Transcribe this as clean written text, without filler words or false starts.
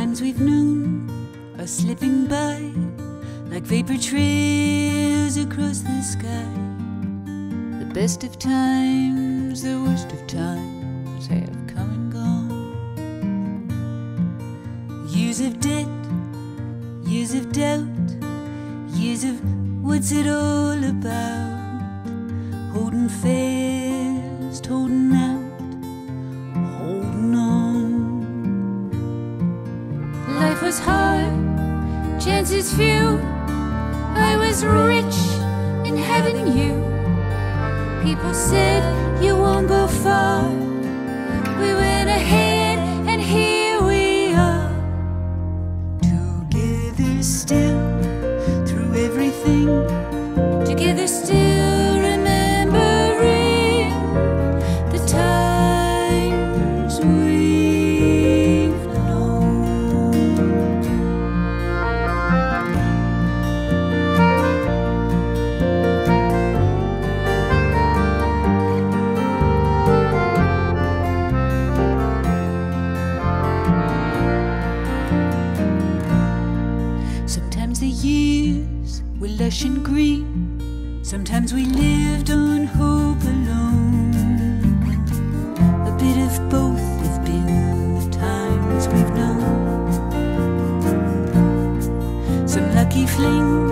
times we've known are slipping by like vapor trails across the sky. The best of times, the worst of times have come and gone. Years of debt, years of doubt, years of what's it all about. Holding fast, holding out, holding on. Life was hard, chances few. I was rich in having you. People said you won't go far. We went ahead and here we are. Together still through everything. Together still remembering the times we've known. Sometimes the years were lush and green. Sometimes we lived on hope alone. A bit of both have been the times we've known. Some lucky fling,